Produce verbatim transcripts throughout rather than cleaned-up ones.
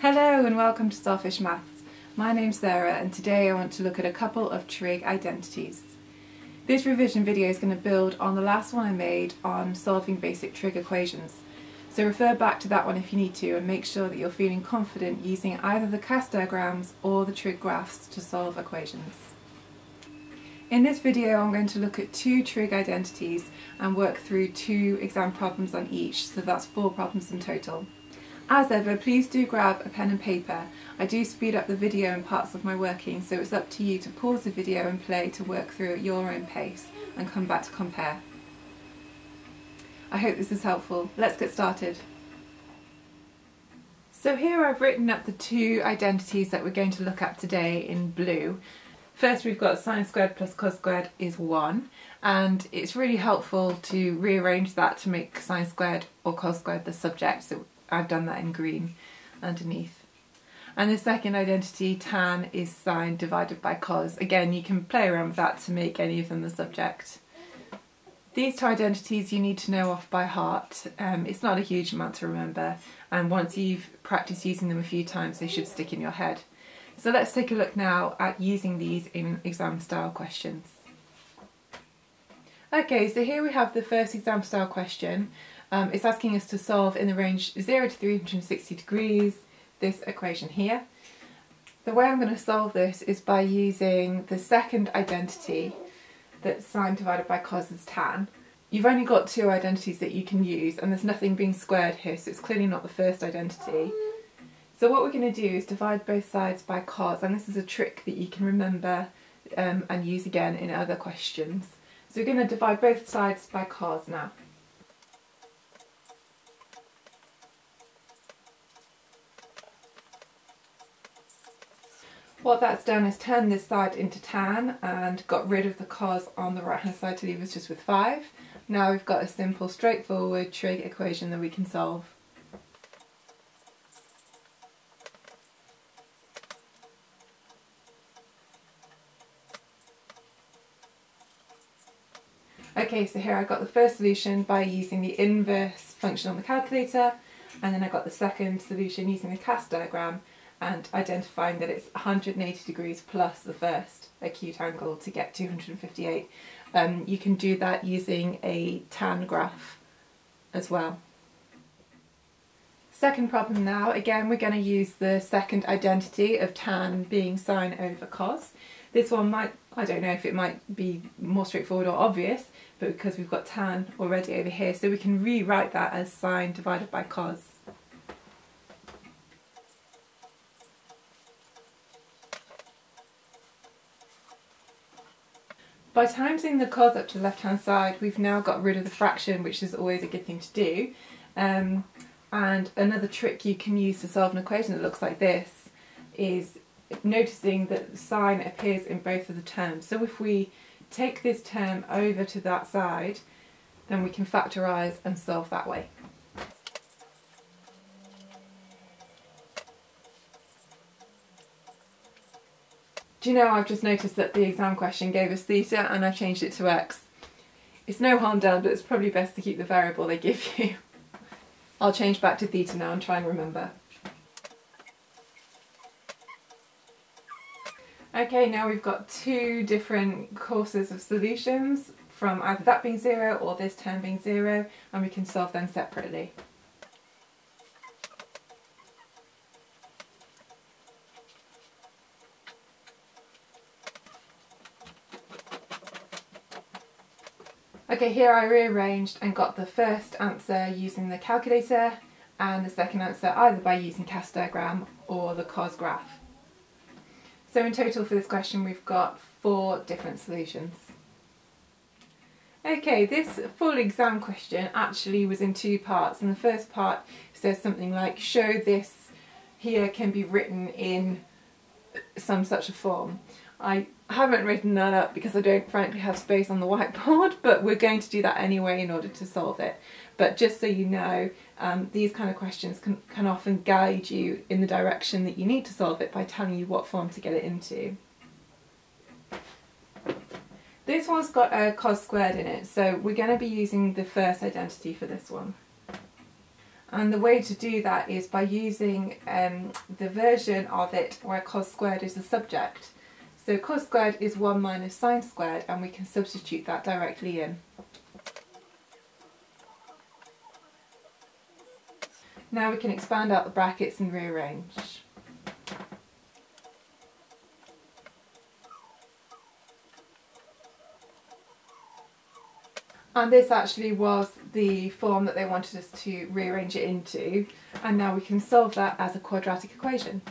Hello and welcome to Starfish Maths. My name's Sarah and today I want to look at a couple of trig identities. This revision video is going to build on the last one I made on solving basic trig equations. So refer back to that one if you need to and make sure that you're feeling confident using either the CAST diagrams or the trig graphs to solve equations. In this video I'm going to look at two trig identities and work through two exam problems on each, so that's four problems in total. As ever, please do grab a pen and paper. I do speed up the video in parts of my working, so it's up to you to pause the video and play to work through at your own pace and come back to compare. I hope this is helpful. Let's get started. So here I've written up the two identities that we're going to look at today in blue. First, we've got sine squared plus cos squared is one, and it's really helpful to rearrange that to make sine squared or cos squared the subject. So I've done that in green underneath. And the second identity, tan, is sine divided by cos. Again, you can play around with that to make any of them the subject. These two identities you need to know off by heart. Um, it's not a huge amount to remember, and once you've practiced using them a few times, they should stick in your head. So let's take a look now at using these in exam style questions. Okay, so here we have the first exam style question. Um, it's asking us to solve in the range zero to three hundred sixty degrees this equation here. The way I'm going to solve this is by using the second identity, that's sine divided by cos is tan. You've only got two identities that you can use, and there's nothing being squared here, so it's clearly not the first identity. So what we're going to do is divide both sides by cos, and this is a trick that you can remember um, and use again in other questions. So we're going to divide both sides by cos now. What that's done is turned this side into tan and got rid of the cos on the right hand side to leave us just with five. Now we've got a simple, straightforward trig equation that we can solve. Okay, so here I got the first solution by using the inverse function on the calculator, and then I got the second solution using the CAST diagram and identifying that it's one hundred eighty degrees plus the first acute angle to get two hundred fifty-eight. Um, you can do that using a tan graph as well. Second problem now, again we're going to use the second identity of tan being sine over cos. This one might, I don't know if it might be more straightforward or obvious, but because we've got tan already over here, so we can rewrite that as sine divided by cos. By timesing the cos up to the left hand side, we've now got rid of the fraction, which is always a good thing to do. Um, and another trick you can use to solve an equation that looks like this is noticing that sine appears in both of the terms. So if we take this term over to that side, then we can factorise and solve that way. Do you know, I've just noticed that the exam question gave us theta and I've changed it to x. It's no harm done, but it's probably best to keep the variable they give you. I'll change back to theta now and try and remember. Okay, now we've got two different courses of solutions from either that being zero or this term being zero, and we can solve them separately. Okay, here I rearranged and got the first answer using the calculator and the second answer either by using CAST diagram or the cos graph. So in total for this question we've got four different solutions. Okay, this full exam question actually was in two parts, and the first part says something like, show this here can be written in some such a form. I haven't written that up because I don't frankly have space on the whiteboard, but we're going to do that anyway in order to solve it. But just so you know, um, these kind of questions can, can often guide you in the direction that you need to solve it by telling you what form to get it into. This one's got a cos squared in it, so we're going to be using the first identity for this one. And the way to do that is by using um, the version of it where cos squared is the subject. So cos squared is one minus sine squared, and we can substitute that directly in. Now we can expand out the brackets and rearrange. And this actually was the form that they wanted us to rearrange it into, and now we can solve that as a quadratic equation.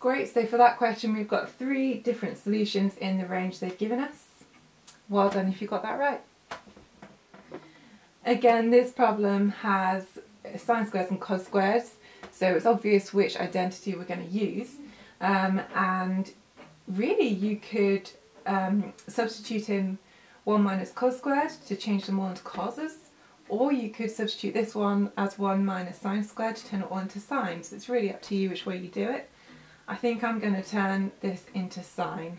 Great, so for that question we've got three different solutions in the range they've given us. Well done if you got that right. Again, this problem has sine squares and cos squares, so it's obvious which identity we're going to use. Um, and really you could um, substitute in one minus cos squared to change them all into coses, or you could substitute this one as one minus sine squared to turn it all into sine, so it's really up to you which way you do it. I think I'm going to turn this into sine.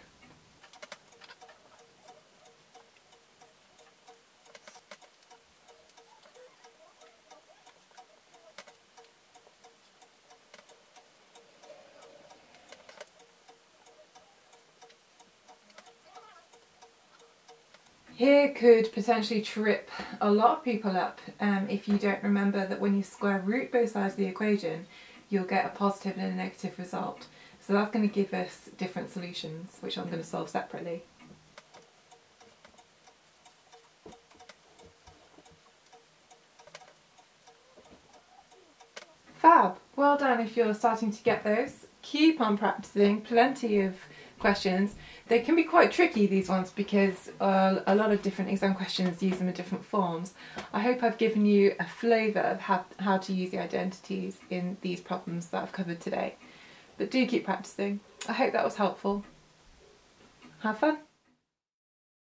Here could potentially trip a lot of people up um, if you don't remember that when you square root both sides of the equation, you'll get a positive and a negative result. So that's going to give us different solutions, which I'm going to solve separately. Fab! Well done if you're starting to get those. Keep on practicing, plenty of questions. They can be quite tricky, these ones, because uh, a lot of different exam questions use them in different forms. I hope I've given you a flavour of how, how to use the identities in these problems that I've covered today. But do keep practicing. I hope that was helpful. Have fun!